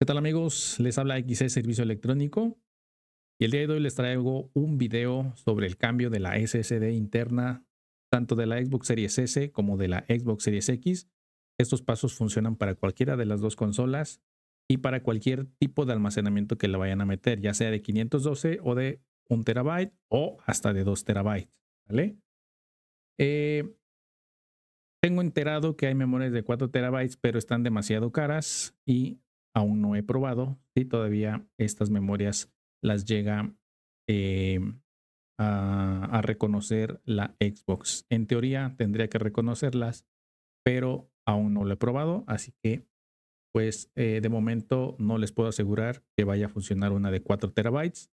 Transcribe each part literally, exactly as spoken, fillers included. ¿Qué tal amigos? Les habla X E Servicio Electrónico y el día de hoy les traigo un video sobre el cambio de la S S D interna tanto de la Xbox Series S como de la Xbox Series X. Estos pasos funcionan para cualquiera de las dos consolas y para cualquier tipo de almacenamiento que le vayan a meter, ya sea de quinientos doce o de un terabyte o hasta de dos terabytes, ¿vale? Eh, tengo enterado que hay memorias de cuatro terabytes, pero están demasiado caras y aún no he probado si todavía estas memorias las llega eh, a, a reconocer la Xbox. En teoría tendría que reconocerlas, pero aún no lo he probado. Así que, pues eh, de momento no les puedo asegurar que vaya a funcionar una de cuatro terabytes.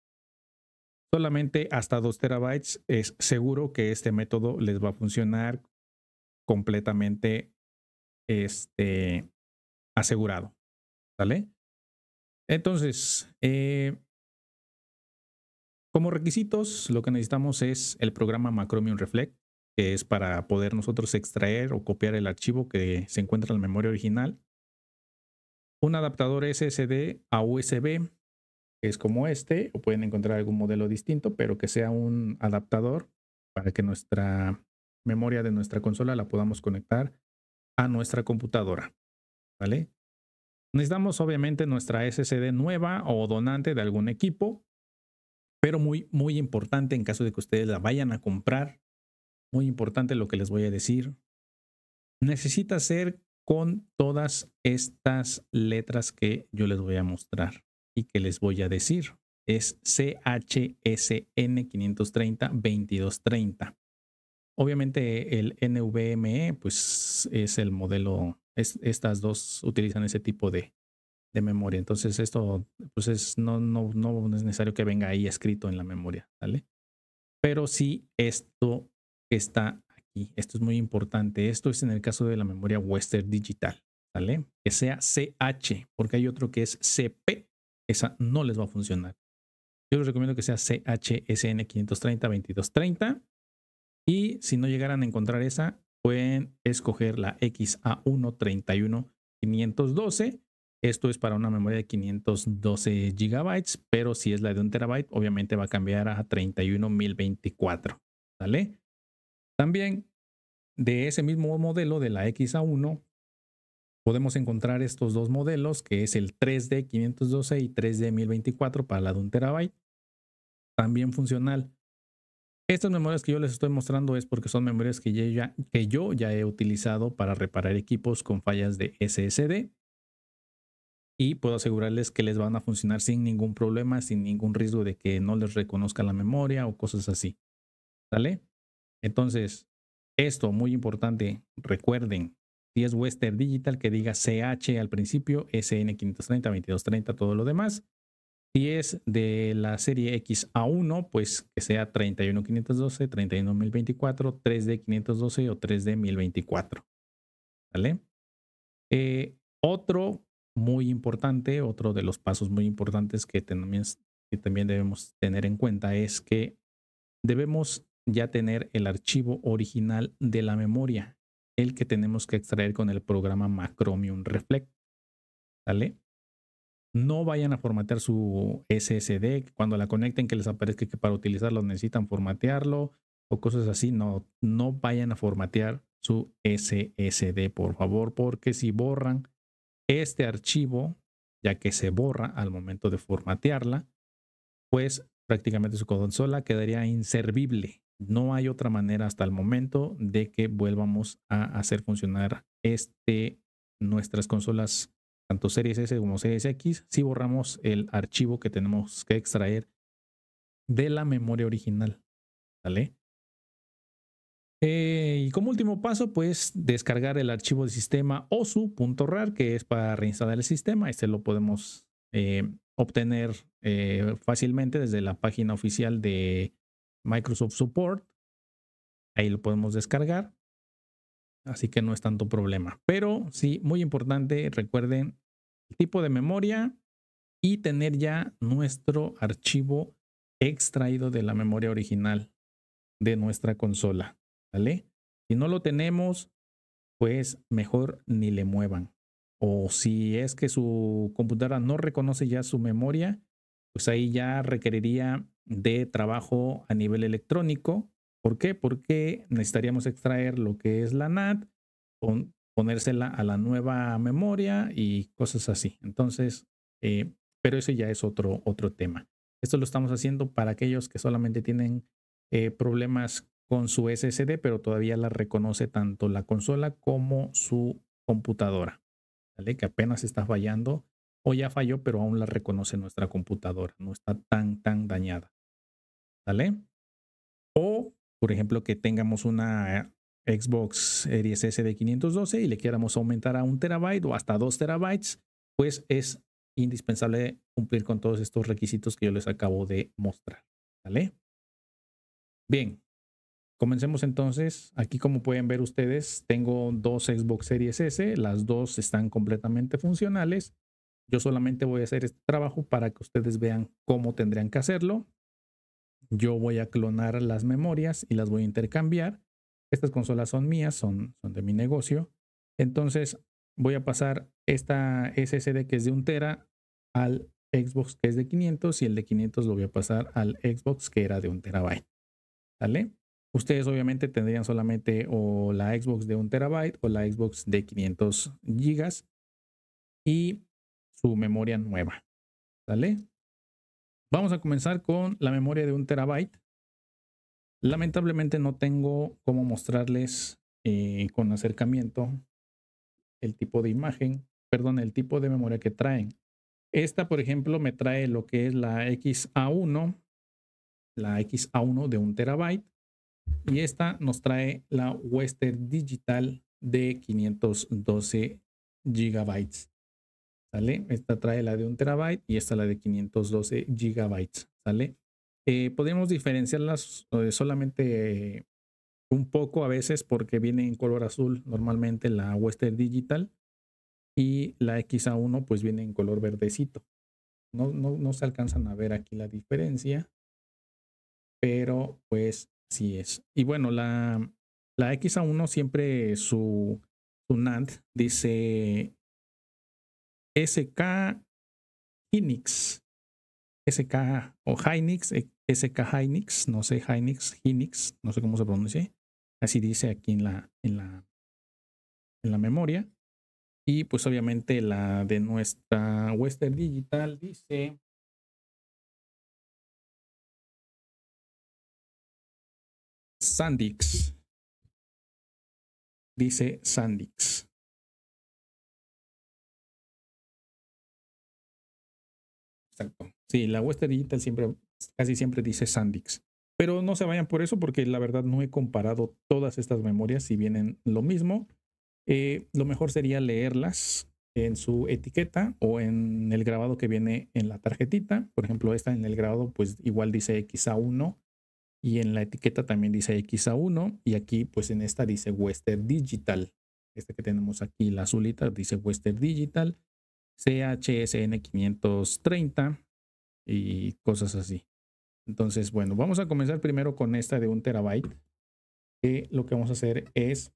Solamente hasta dos terabytes es seguro que este método les va a funcionar completamente este, asegurado. ¿Vale? Entonces, eh, como requisitos, lo que necesitamos es el programa Macromium Reflect, que es para poder nosotros extraer o copiar el archivo que se encuentra en la memoria original. Un adaptador S S D a U S B, que es como este, o pueden encontrar algún modelo distinto, pero que sea un adaptador para que nuestra memoria de nuestra consola la podamos conectar a nuestra computadora. ¿Vale? Necesitamos obviamente nuestra S S D nueva o donante de algún equipo, pero muy, muy importante en caso de que ustedes la vayan a comprar, muy importante lo que les voy a decir, necesita ser con todas estas letras que yo les voy a mostrar y que les voy a decir. Es C H S N quinientos treinta veintidós treinta. Obviamente el N V M E pues es el modelo. Es, estas dos utilizan ese tipo de, de memoria. Entonces esto pues es, no, no, no es necesario que venga ahí escrito en la memoria, ¿vale? Pero sí esto que está aquí. Esto es muy importante. Esto es en el caso de la memoria Western Digital, ¿vale? Que sea C H, porque hay otro que es C P. Esa no les va a funcionar. Yo les recomiendo que sea C H S N quinientos treinta veintidós treinta. Y si no llegaran a encontrar esa, pueden escoger la X A uno treinta y uno quinientos doce. Esto es para una memoria de quinientos doce gigabytes, pero si es la de un terabyte, obviamente va a cambiar a treinta y uno mil veinticuatro. ¿Vale? También de ese mismo modelo de la X A uno, podemos encontrar estos dos modelos, que es el tres D quinientos doce y tres D mil veinticuatro para la de un terabyte. También funcional. Estas memorias que yo les estoy mostrando es porque son memorias que, ya, que yo ya he utilizado para reparar equipos con fallas de S S D. Y puedo asegurarles que les van a funcionar sin ningún problema, sin ningún riesgo de que no les reconozca la memoria o cosas así. ¿Sale? Entonces, esto muy importante, recuerden, si es Western Digital que diga C H al principio, S N quinientos treinta veintidós treinta, todo lo demás. Si es de la serie X A uno, pues que sea treinta y uno quinientos doce, treinta y uno mil veinticuatro, tres D quinientos doce o tres D mil veinticuatro. ¿Vale? Eh, otro muy importante, otro de los pasos muy importantes que también, que también debemos tener en cuenta es que debemos ya tener el archivo original de la memoria, el que tenemos que extraer con el programa Macromium Reflect. ¿Vale? No vayan a formatear su S S D. Cuando la conecten que les aparezca que para utilizarlo necesitan formatearlo o cosas así. No, no vayan a formatear su S S D, por favor, porque si borran este archivo, ya que se borra al momento de formatearla, pues prácticamente su consola quedaría inservible. No hay otra manera hasta el momento de que volvamos a hacer funcionar este, nuestras consolas tanto Series S como Series X, si borramos el archivo que tenemos que extraer de la memoria original. ¿Vale? Eh, y como último paso, pues descargar el archivo de sistema osu punto rar, que es para reinstalar el sistema. Este lo podemos eh, obtener eh, fácilmente desde la página oficial de Microsoft Support. Ahí lo podemos descargar. Así que no es tanto problema. Pero sí, muy importante, recuerden el tipo de memoria y tener ya nuestro archivo extraído de la memoria original de nuestra consola. ¿Vale? Si no lo tenemos, pues mejor ni le muevan. o si es que su computadora no reconoce ya su memoria, pues ahí ya requeriría de trabajo a nivel electrónico. ¿Por qué? Porque necesitaríamos extraer lo que es la N A T, pon, ponérsela a la nueva memoria y cosas así. Entonces, eh, pero eso ya es otro, otro tema. Esto lo estamos haciendo para aquellos que solamente tienen eh, problemas con su S S D, pero todavía la reconoce tanto la consola como su computadora, ¿vale? Que apenas está fallando o ya falló, pero aún la reconoce nuestra computadora. No está tan, tan dañada, ¿vale? O, por ejemplo, que tengamos una Xbox Series S de quinientos doce y le queramos aumentar a un terabyte o hasta dos terabytes, pues es indispensable cumplir con todos estos requisitos que yo les acabo de mostrar, ¿vale? Bien, comencemos entonces. Aquí, como pueden ver ustedes, tengo dos Xbox Series S, las dos están completamente funcionales. Yo solamente voy a hacer este trabajo para que ustedes vean cómo tendrían que hacerlo. Yo voy a clonar las memorias y las voy a intercambiar. Estas consolas son mías, son, son de mi negocio. Entonces voy a pasar esta S S D que es de un tera al Xbox que es de quinientos, y el de quinientos lo voy a pasar al Xbox que era de un terabyte. ¿Vale? Ustedes obviamente tendrían solamente o la Xbox de un terabyte o la Xbox de quinientos gigas y su memoria nueva. ¿Vale? Vamos a comenzar con la memoria de un terabyte. Lamentablemente no tengo cómo mostrarles eh, con acercamiento el tipo de imagen, perdón, el tipo de memoria que traen. Esta, por ejemplo, me trae lo que es la X A uno, la X A uno de un terabyte, y esta nos trae la Western Digital de quinientos doce gigabytes. ¿Sale? Esta trae la de un terabyte y esta la de quinientos doce gigabytes. ¿Sale? Eh, podemos diferenciarlas solamente eh, un poco a veces, porque viene en color azul normalmente la Western Digital, y la X A uno pues viene en color verdecito. No, no, no se alcanzan a ver aquí la diferencia, pero pues así es. Y bueno, la, la X A uno siempre su, su N A T dice S K Hynix, S K o Hynix, S K Hynix, no sé, Hynix, Hynix, no sé cómo se pronuncia. Así dice aquí en la, en la, en la memoria. Y pues obviamente la de nuestra Western Digital dice SanDisk. Dice SanDisk. Exacto. Sí, la Western Digital siempre, casi siempre dice SanDisk. Pero no se vayan por eso, porque la verdad no he comparado todas estas memorias si vienen lo mismo. Eh, lo mejor sería leerlas en su etiqueta o en el grabado que viene en la tarjetita. Por ejemplo, esta en el grabado pues igual dice X A uno y en la etiqueta también dice X A uno, y aquí pues en esta dice Western Digital. Esta que tenemos aquí, la azulita, dice Western Digital C H S N quinientos treinta y cosas así. Entonces, bueno, vamos a comenzar primero con esta de un terabyte. Eh, lo que vamos a hacer es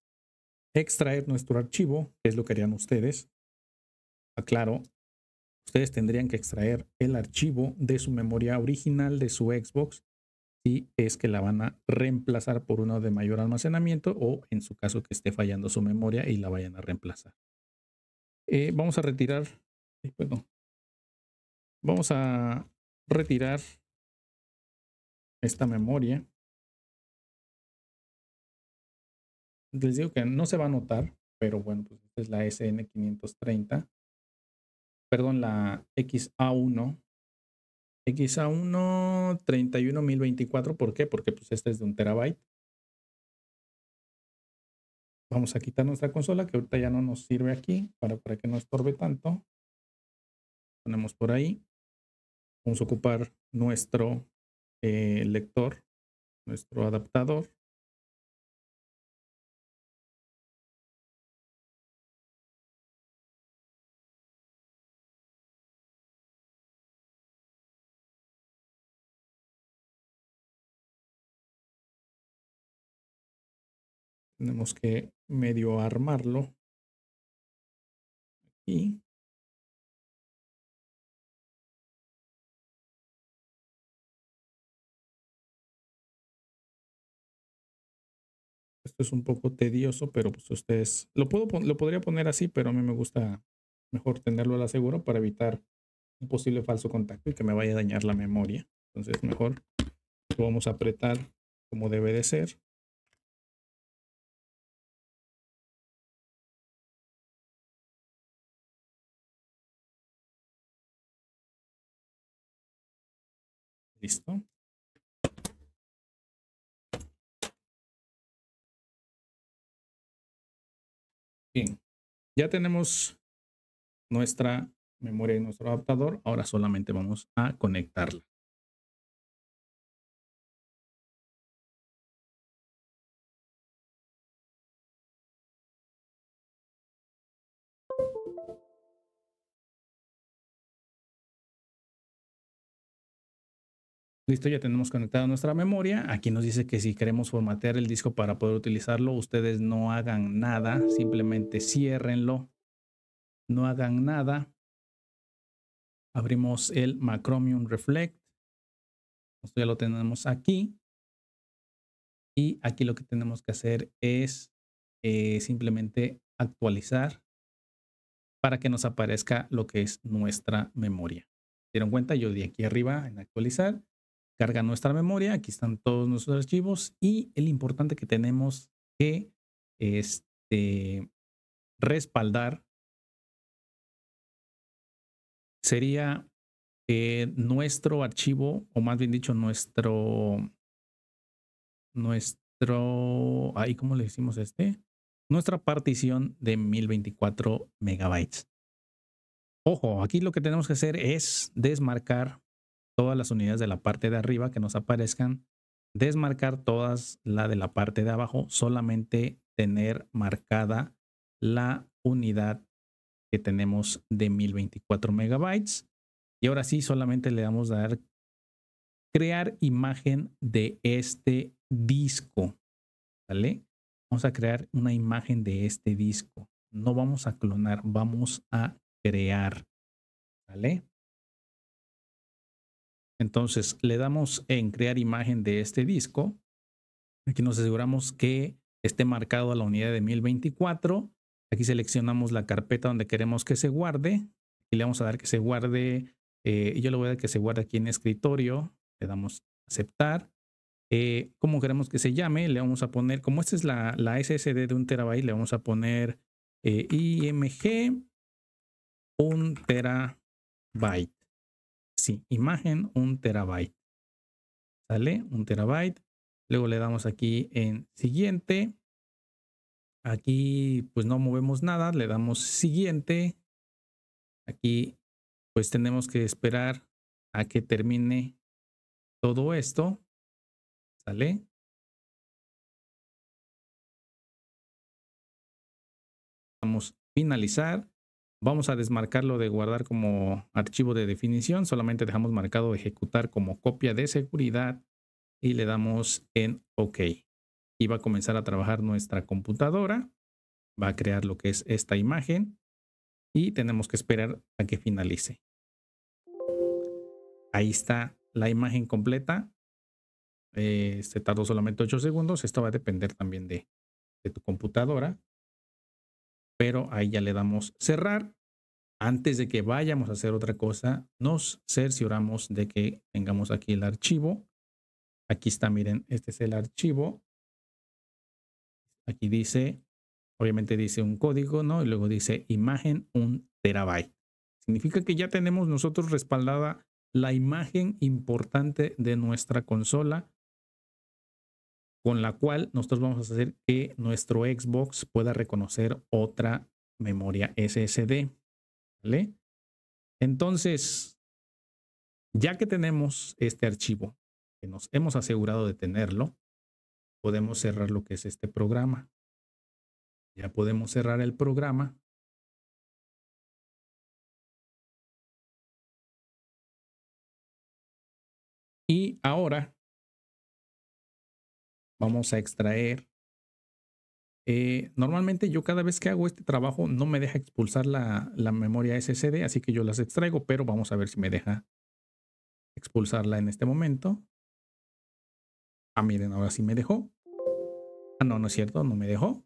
extraer nuestro archivo, que es lo que harían ustedes. Aclaro, ustedes tendrían que extraer el archivo de su memoria original de su Xbox, si es que la van a reemplazar por una de mayor almacenamiento, o en su caso que esté fallando su memoria y la vayan a reemplazar. Eh, vamos a retirar, perdón, vamos a retirar esta memoria. Les digo que no se va a notar, pero bueno, pues esta es la S N quinientos treinta, perdón, la X A uno, X A uno treinta y uno mil veinticuatro, ¿por qué? Porque pues esta es de un terabyte. Vamos a quitar nuestra consola, que ahorita ya no nos sirve aquí, para, para que no estorbe tanto. Ponemos por ahí. Vamos a ocupar nuestro eh, lector, nuestro adaptador. Tenemos que medio armarlo. aquí. Esto es un poco tedioso, pero pues ustedes lo puedo lo podría poner así, pero a mí me gusta mejor tenerlo a la segura para evitar un posible falso contacto y que me vaya a dañar la memoria. Entonces mejor lo vamos a apretar como debe de ser. Listo. Bien, ya tenemos nuestra memoria y nuestro adaptador. Ahora solamente vamos a conectarla. Listo, ya tenemos conectada nuestra memoria. Aquí nos dice que si queremos formatear el disco para poder utilizarlo, ustedes no hagan nada, simplemente ciérrenlo. No hagan nada. Abrimos el Macromium Reflect. Esto ya lo tenemos aquí. Y aquí lo que tenemos que hacer es eh, simplemente actualizar para que nos aparezca lo que es nuestra memoria. ¿Se dieron cuenta? Yo di aquí arriba en actualizar. Carga nuestra memoria, aquí están todos nuestros archivos y el importante que tenemos que este, respaldar sería eh, nuestro archivo, o más bien dicho, nuestro, nuestro, ahí cómo le decimos este, nuestra partición de mil veinticuatro megabytes. Ojo, aquí lo que tenemos que hacer es desmarcar todas las unidades de la parte de arriba que nos aparezcan, desmarcar todas la de la parte de abajo, solamente tener marcada la unidad que tenemos de mil veinticuatro megabytes. Y ahora sí, solamente le damos a dar crear imagen de este disco. ¿Vale? Vamos a crear una imagen de este disco. No vamos a clonar, vamos a crear. ¿Vale? Entonces le damos en crear imagen de este disco. Aquí nos aseguramos que esté marcado a la unidad de mil veinticuatro. Aquí seleccionamos la carpeta donde queremos que se guarde. Aquí le vamos a dar que se guarde. Eh, yo le voy a dar que se guarde aquí en escritorio. Le damos aceptar. Eh, como queremos que se llame, le vamos a poner, como esta es la, la S S D de un terabyte, le vamos a poner eh, I M G un terabyte. Sí, imagen un terabyte. ¿Sale? Un terabyte. Luego le damos aquí en siguiente. Aquí pues no movemos nada. Le damos siguiente. Aquí pues tenemos que esperar a que termine todo esto. ¿Sale? Vamos a finalizar. Vamos a desmarcarlo de guardar como archivo de definición. Solamente dejamos marcado ejecutar como copia de seguridad y le damos en OK. Y va a comenzar a trabajar nuestra computadora. Va a crear lo que es esta imagen y tenemos que esperar a que finalice. Ahí está la imagen completa. Eh, se tardó solamente ocho segundos. Esto va a depender también de, de tu computadora. Pero ahí ya le damos cerrar. Antes de que vayamos a hacer otra cosa, nos cercioramos de que tengamos aquí el archivo. Aquí está, miren, este es el archivo. Aquí dice, obviamente dice un código, ¿no? Y luego dice imagen un terabyte. Significa que ya tenemos nosotros respaldada la imagen importante de nuestra consola, con la cual nosotros vamos a hacer que nuestro Xbox pueda reconocer otra memoria S S D. ¿Vale? Entonces, ya que tenemos este archivo, que nos hemos asegurado de tenerlo, podemos cerrar lo que es este programa. Ya podemos cerrar el programa. Y ahora vamos a extraer Eh, normalmente yo cada vez que hago este trabajo no me deja expulsar la, la memoria ese ese de, así que yo las extraigo, pero vamos a ver si me deja expulsarla en este momento. Ah, miren, ahora sí me dejó. Ah, no, no es cierto, no me dejó.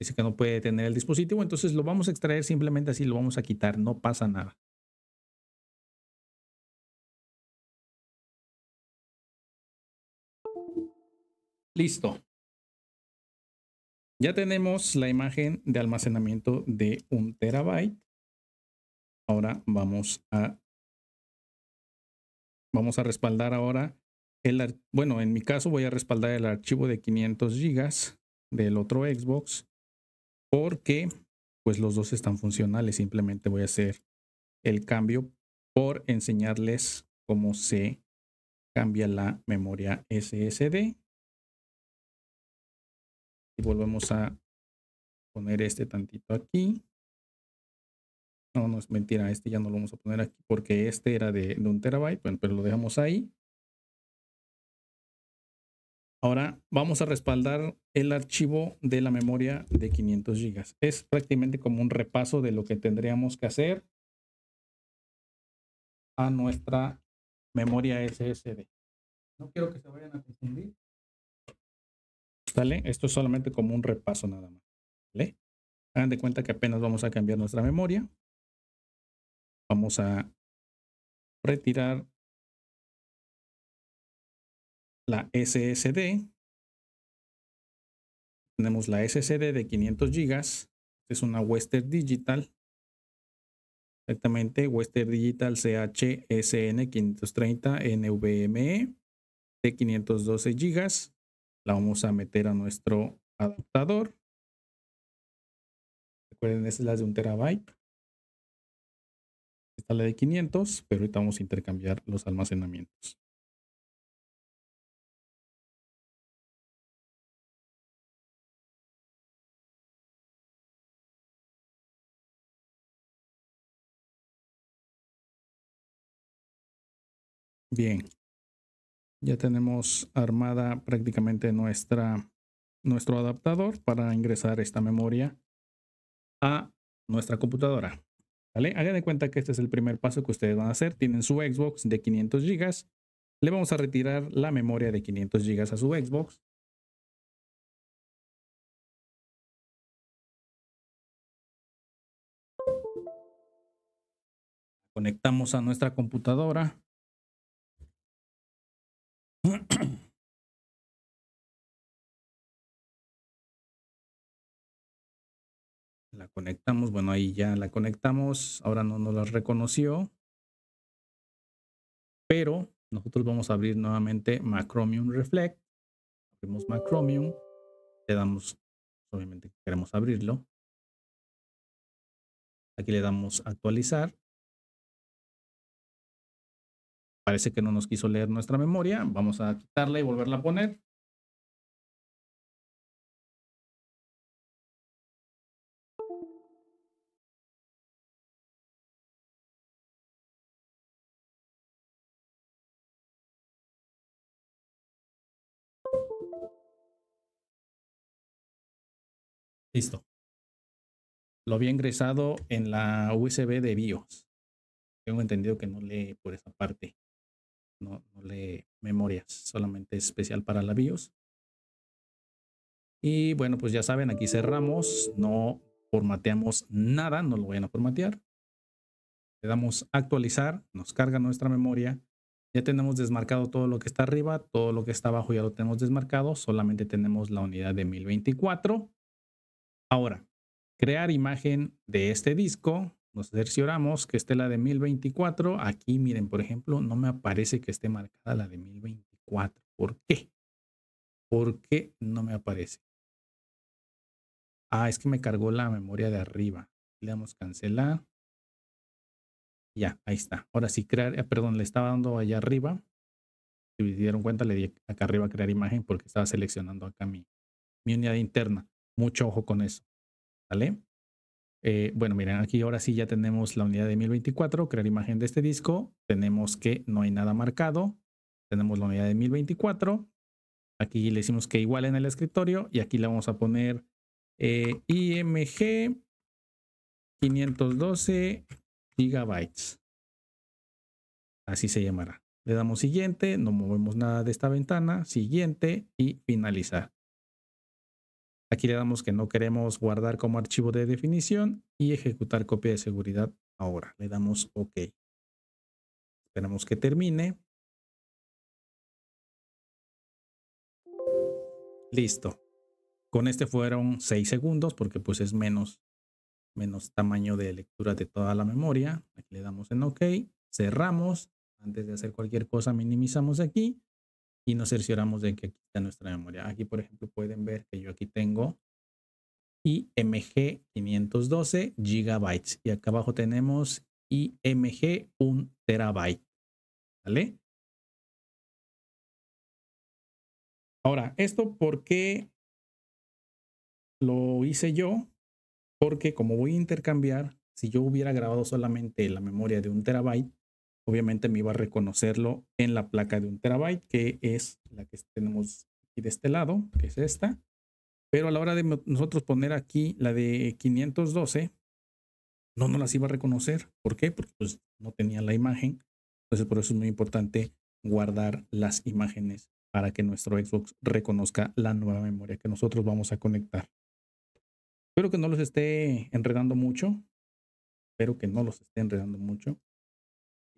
Dice que no puede detener el dispositivo, entonces lo vamos a extraer simplemente así, lo vamos a quitar, no pasa nada. Listo. Ya tenemos la imagen de almacenamiento de un terabyte. Ahora vamos a, vamos a respaldar ahora, el, bueno, en mi caso voy a respaldar el archivo de quinientos gigas del otro Xbox porque pues los dos están funcionales. Simplemente voy a hacer el cambio por enseñarles cómo se cambia la memoria ese ese de. Y volvemos a poner este tantito aquí. No, no es mentira, este ya no lo vamos a poner aquí porque este era de, de un terabyte, bueno, pero lo dejamos ahí. Ahora vamos a respaldar el archivo de la memoria de quinientos gigas. Es prácticamente como un repaso de lo que tendríamos que hacer a nuestra memoria ese ese de. No quiero que se vayan a confundir. ¿Sale? Esto es solamente como un repaso nada más. ¿Vale? Hagan de cuenta que apenas vamos a cambiar nuestra memoria. Vamos a retirar la ese ese de. Tenemos la ese ese de de quinientos gigas. Es una Western Digital. Exactamente, Western Digital C H S N quinientos treinta N V M E de quinientos doce gigas. La vamos a meter a nuestro adaptador. Recuerden, esta es la de un terabyte. Esta es la de quinientos, pero ahorita vamos a intercambiar los almacenamientos. Bien. Ya tenemos armada prácticamente nuestra, nuestro adaptador para ingresar esta memoria a nuestra computadora. ¿Vale? Hagan de cuenta que este es el primer paso que ustedes van a hacer. Tienen su Xbox de quinientos gigas. Le vamos a retirar la memoria de quinientos gigas a su Xbox. Conectamos a nuestra computadora. La conectamos, bueno, ahí ya la conectamos, ahora no nos la reconoció, pero nosotros vamos a abrir nuevamente Macromium Reflect. Abrimos Macromium, le damos, obviamente queremos abrirlo, aquí le damos actualizar. Parece que no nos quiso leer nuestra memoria. Vamos a quitarla y volverla a poner. Listo. Lo había ingresado en la U S B de BIOS. Tengo entendido que no lee por esa parte. No, no lee memorias, solamente es especial para la BIOS. Y bueno, pues ya saben, aquí cerramos, no formateamos nada, no lo vayan a formatear. Le damos actualizar, nos carga nuestra memoria. Ya tenemos desmarcado todo lo que está arriba, todo lo que está abajo ya lo tenemos desmarcado, solamente tenemos la unidad de mil veinticuatro. Ahora, crear imagen de este disco. Nos cercioramos que esté la de mil veinticuatro. Aquí, miren, por ejemplo, no me aparece que esté marcada la de mil veinticuatro. ¿Por qué? ¿Por qué no me aparece? Ah, es que me cargó la memoria de arriba. Le damos cancelar. Ya, ahí está. Ahora sí, crear, eh, perdón, le estaba dando allá arriba. Si se dieron cuenta, le di acá arriba a crear imagen porque estaba seleccionando acá mi, mi unidad interna. Mucho ojo con eso. ¿Vale? Eh, bueno, miren, aquí ahora sí ya tenemos la unidad de mil veinticuatro, crear imagen de este disco. Tenemos que no hay nada marcado. Tenemos la unidad de mil veinticuatro. Aquí le decimos que igual en el escritorio y aquí le vamos a poner eh, I M G quinientos doce gigabytes. Así se llamará. Le damos siguiente, no movemos nada de esta ventana, siguiente y finalizar. Aquí le damos que no queremos guardar como archivo de definición y ejecutar copia de seguridad ahora. Le damos OK. Esperamos que termine. Listo. Con este fueron seis segundos porque pues es menos, menos tamaño de lectura de toda la memoria. Aquí le damos en OK. Cerramos. Antes de hacer cualquier cosa minimizamos aquí. Y nos cercioramos de que aquí está nuestra memoria. Aquí, por ejemplo, pueden ver que yo aquí tengo I M G quinientos doce gigabytes. Y acá abajo tenemos I M G un terabyte. ¿Vale? Ahora, ¿esto por qué lo hice yo? Porque como voy a intercambiar, si yo hubiera grabado solamente la memoria de un terabyte, obviamente me iba a reconocerlo en la placa de un terabyte, que es la que tenemos aquí de este lado, que es esta. Pero a la hora de nosotros poner aquí la de quinientos doce, no nos las iba a reconocer. ¿Por qué? Porque pues, no tenía la imagen. Entonces por eso es muy importante guardar las imágenes para que nuestro Xbox reconozca la nueva memoria que nosotros vamos a conectar. Espero que no los esté enredando mucho. Espero que no los esté enredando mucho.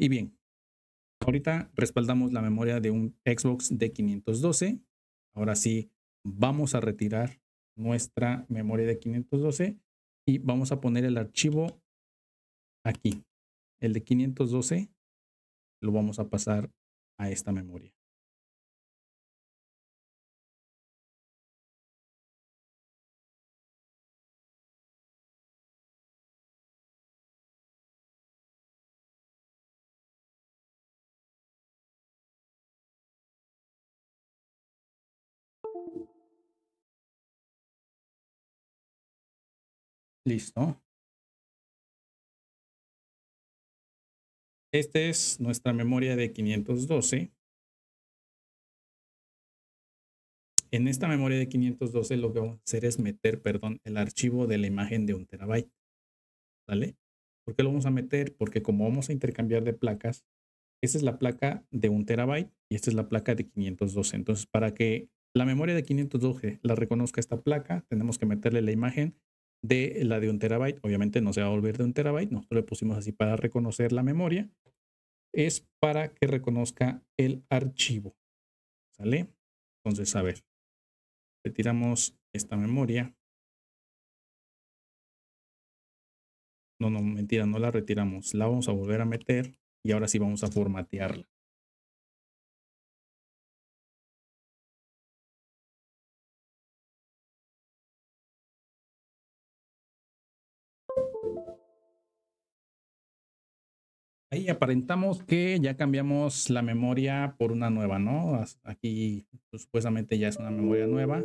Y bien, ahorita respaldamos la memoria de un Xbox de quinientos doce. Ahora sí, vamos a retirar nuestra memoria de quinientos doce y vamos a poner el archivo aquí. El de quinientos doce lo vamos a pasar a esta memoria. Listo. Esta es nuestra memoria de quinientos doce. En esta memoria de quinientos doce lo que vamos a hacer es meter, perdón, el archivo de la imagen de un terabyte. ¿Vale? ¿Por qué lo vamos a meter? Porque como vamos a intercambiar de placas, esta es la placa de un terabyte y esta es la placa de quinientos doce. Entonces, para que la memoria de quinientos doce la reconozca esta placa, tenemos que meterle la imagen de la de un terabyte. Obviamente no se va a volver de un terabyte, nosotros le pusimos así para reconocer la memoria, es para que reconozca el archivo, ¿sale? Entonces, a ver, retiramos esta memoria. No, no, mentira, no la retiramos, la vamos a volver a meter y ahora sí vamos a formatearla. Ahí aparentamos que ya cambiamos la memoria por una nueva, ¿no? Aquí pues, supuestamente ya es una memoria nueva.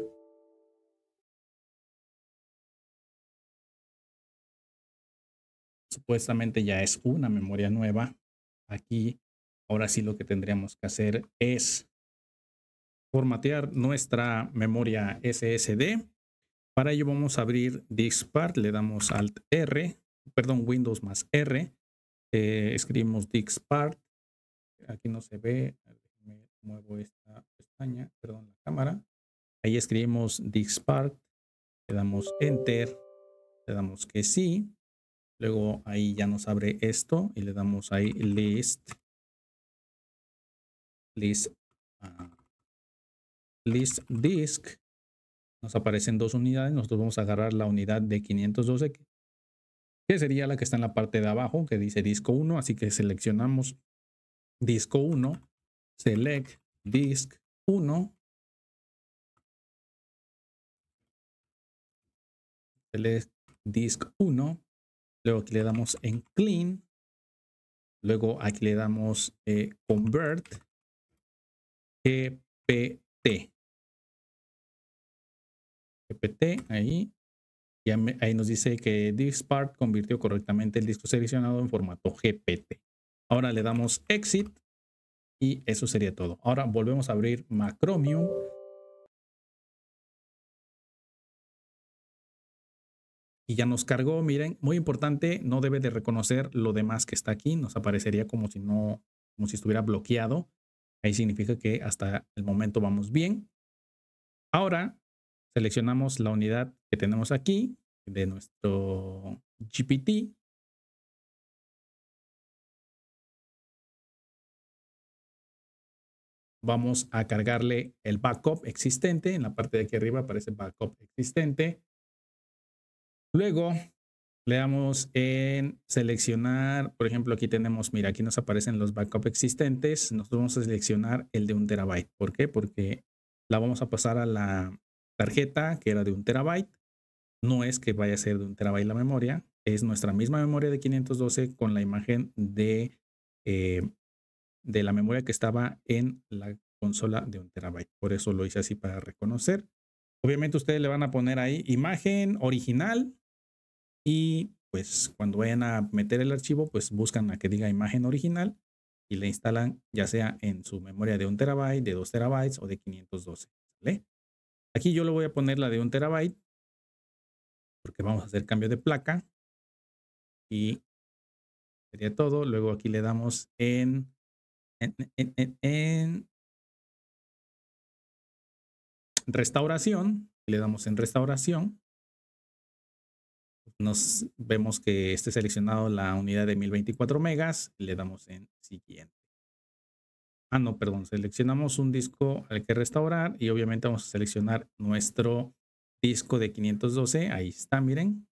Supuestamente ya es una memoria nueva. Aquí ahora sí lo que tendríamos que hacer es formatear nuestra memoria S S D. Para ello vamos a abrir diskpart, le damos Alt R, perdón, Windows más R. Eh, escribimos diskpart, aquí no se ve, me muevo esta pestaña, perdón, la cámara. Ahí escribimos diskpart, le damos enter, le damos que sí, luego ahí ya nos abre esto y le damos ahí list, list, uh, list disk, nos aparecen dos unidades, nosotros vamos a agarrar la unidad de quinientos doce, que que sería la que está en la parte de abajo, que dice disco uno, así que seleccionamos disco uno, select disk uno, select disk uno, luego aquí le damos en clean, luego aquí le damos eh, convert G P T, G P T, ahí. Y ahí nos dice que diskpart convirtió correctamente el disco seleccionado en formato G P T. Ahora le damos exit y eso sería todo. Ahora volvemos a abrir Macromium y ya nos cargó. Miren, muy importante, no debe de reconocer lo demás que está aquí. Nos aparecería como si no, como si estuviera bloqueado. Ahí significa que hasta el momento vamos bien. Ahora seleccionamos la unidad que tenemos aquí de nuestro G P T. Vamos a cargarle el backup existente. En la parte de aquí arriba aparece backup existente. Luego le damos en seleccionar. Por ejemplo, aquí tenemos, mira, aquí nos aparecen los backups existentes. Nosotros vamos a seleccionar el de un terabyte. ¿Por qué? Porque la vamos a pasar a la tarjeta que era de un terabyte. No es que vaya a ser de un terabyte la memoria. Es nuestra misma memoria de quinientos doce con la imagen de... Eh, de la memoria que estaba en la consola de un terabyte. Por eso lo hice así para reconocer. Obviamente ustedes le van a poner ahí imagen original y pues cuando vayan a meter el archivo, pues buscan la que diga imagen original y le instalan ya sea en su memoria de un terabyte, de dos terabytes o de quinientos doce. ¿Vale? Aquí yo le voy a poner la de un terabyte porque vamos a hacer cambio de placa y sería todo. Luego aquí le damos en En, en, en, en restauración, le damos en restauración, nos vemos que esté seleccionado la unidad de mil veinticuatro megas, le damos en siguiente. Ah, no, perdón, seleccionamos un disco al que restaurar y obviamente vamos a seleccionar nuestro disco de quinientos doce, ahí está, miren.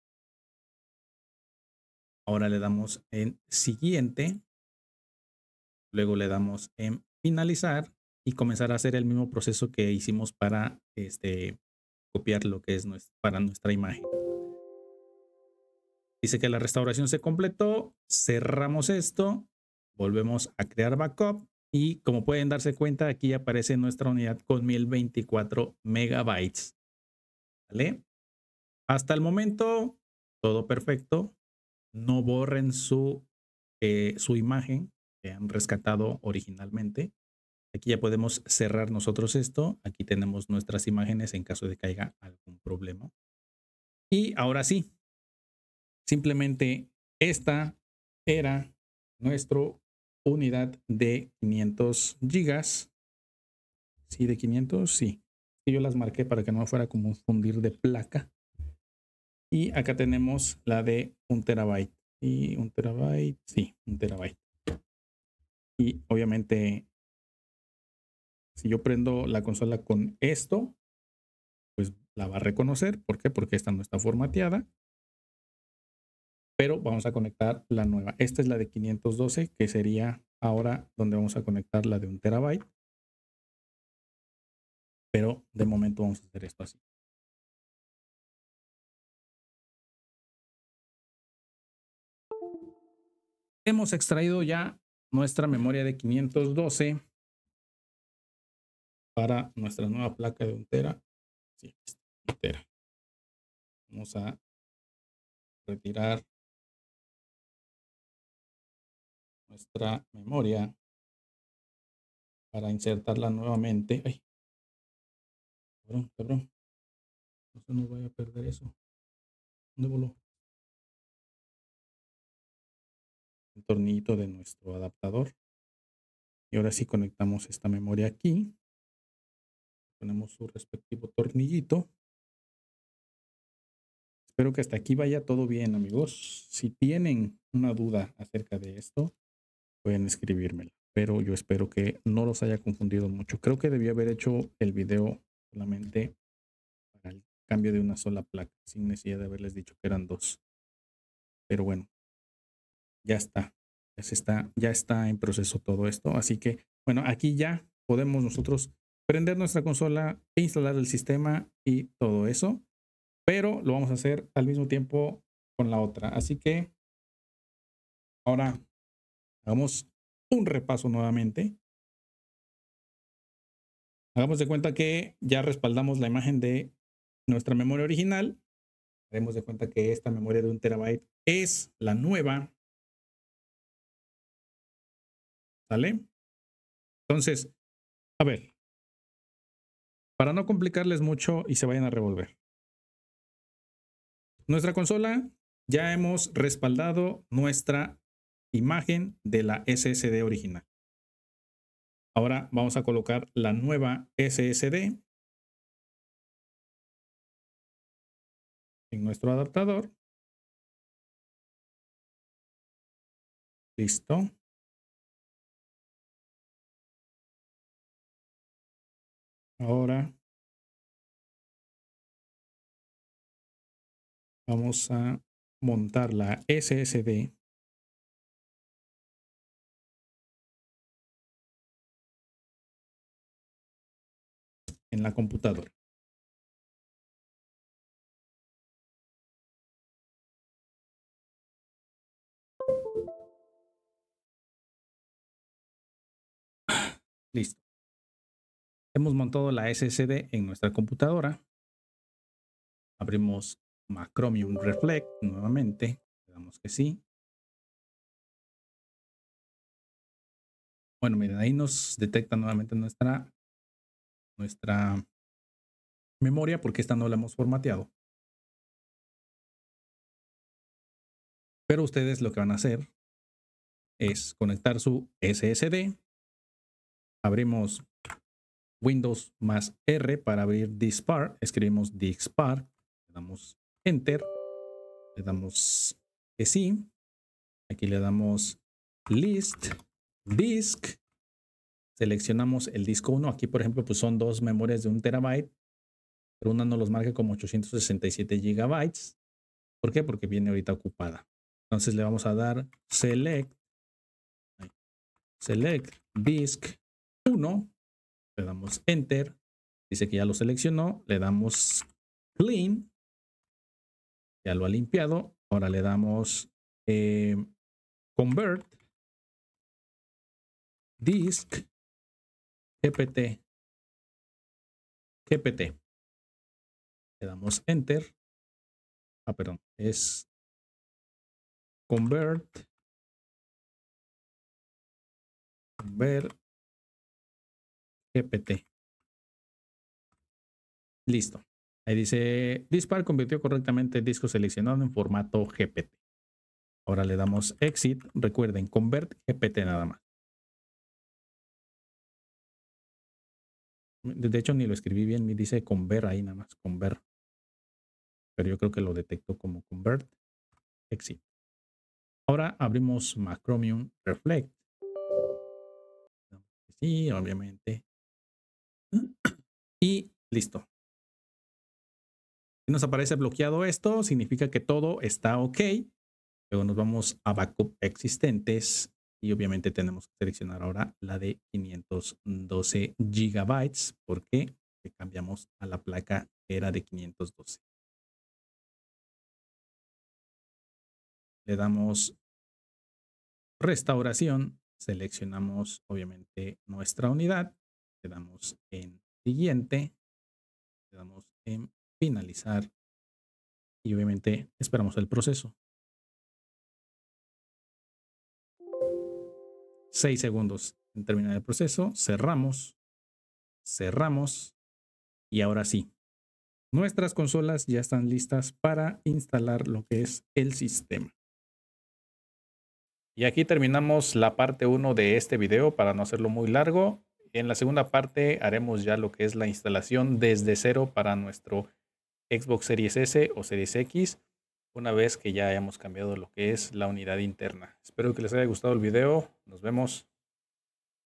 Ahora le damos en siguiente. Luego le damos en finalizar y comenzar a hacer el mismo proceso que hicimos para este, copiar lo que es nuestra, para nuestra imagen. Dice que la restauración se completó. Cerramos esto. Volvemos a crear backup. Y como pueden darse cuenta, aquí aparece nuestra unidad con mil veinticuatro megabytes. ¿Vale? Hasta el momento, todo perfecto. No borren su, eh, su imagen que han rescatado originalmente. Aquí ya podemos cerrar nosotros esto. Aquí tenemos nuestras imágenes en caso de que haya algún problema. Y ahora sí, simplemente esta era nuestra unidad de quinientos gigas. Sí, de quinientos, sí. Yo las marqué para que no me fuera a confundir de placa. Y acá tenemos la de un terabyte. Y un terabyte, sí, un terabyte. Y obviamente, si yo prendo la consola con esto, pues la va a reconocer. ¿Por qué? Porque esta no está formateada. Pero vamos a conectar la nueva. Esta es la de quinientos doce, que sería ahora donde vamos a conectar la de un terabyte. Pero de momento vamos a hacer esto así. Hemos extraído ya nuestra memoria de quinientos doce para nuestra nueva placa de un tera. Sí, un tera. Vamos a retirar nuestra memoria para insertarla nuevamente. Ay, cabrón, cabrón. No se nos vaya a perder eso. ¿Dónde voló? El tornillito de nuestro adaptador. Y ahora sí conectamos esta memoria aquí. Ponemos su respectivo tornillito. Espero que hasta aquí vaya todo bien, amigos. Si tienen una duda acerca de esto, pueden escribírmela. Pero yo espero que no los haya confundido mucho. Creo que debí haber hecho el video solamente para el cambio de una sola placa, sin necesidad de haberles dicho que eran dos. Pero bueno. Ya está, ya está, ya está en proceso todo esto. Así que, bueno, aquí ya podemos nosotros prender nuestra consola, instalar el sistema y todo eso. Pero lo vamos a hacer al mismo tiempo con la otra. Así que ahora hagamos un repaso nuevamente. Hagamos de cuenta que ya respaldamos la imagen de nuestra memoria original. Haremos de cuenta que esta memoria de un terabyte es la nueva. ¿Sale? Entonces, a ver, para no complicarles mucho y se vayan a revolver. nuestra consola, ya hemos respaldado nuestra imagen de la S S D original. Ahora vamos a colocar la nueva S S D en nuestro adaptador. Listo. Ahora vamos a montar la S S D. En la computadora. Listo. Hemos montado la S S D en nuestra computadora. Abrimos Macromium Reflect nuevamente. Le damos que sí. Bueno, miren, ahí nos detecta nuevamente nuestra nuestra memoria porque esta no la hemos formateado. Pero ustedes lo que van a hacer es conectar su S S D. Abrimos Windows más R para abrir diskpart. Escribimos diskpart. Le damos Enter. Le damos que sí. Aquí le damos List Disk. Seleccionamos el disco uno. Aquí, por ejemplo, pues son dos memorias de un terabyte. Pero una no los marca como ochocientos sesenta y siete gigabytes. ¿Por qué? Porque viene ahorita ocupada. Entonces le vamos a dar Select. Select Disk uno. Le damos Enter. Dice que ya lo seleccionó. Le damos Clean. Ya lo ha limpiado. Ahora le damos eh, Convert. Disk. G P T. G P T. Le damos Enter. Ah, perdón. Es Convert. Convert. G P T. Listo. Ahí dice, Diskpart convirtió correctamente el disco seleccionado en formato G P T. Ahora le damos Exit. Recuerden, Convert G P T nada más. De hecho, ni lo escribí bien. Me dice Convert ahí nada más. Convert. Pero yo creo que lo detecto como Convert. Exit. Ahora abrimos Macromium Reflect. Sí, obviamente. Y listo. Si nos aparece bloqueado esto, significa que todo está ok. Luego nos vamos a Backup Existentes. Y obviamente tenemos que seleccionar ahora la de quinientos doce gigabytes porque le cambiamos a la placa que era de quinientos doce. Le damos restauración, seleccionamos obviamente nuestra unidad, le damos en siguiente, le damos en finalizar y obviamente esperamos el proceso. seis segundos en terminar el proceso. Cerramos. Cerramos. Y ahora sí. Nuestras consolas ya están listas para instalar lo que es el sistema. Y aquí terminamos la parte uno de este video para no hacerlo muy largo. En la segunda parte haremos ya lo que es la instalación desde cero para nuestro Xbox Series S o Series X. Una vez que ya hayamos cambiado lo que es la unidad interna. Espero que les haya gustado el video. Nos vemos.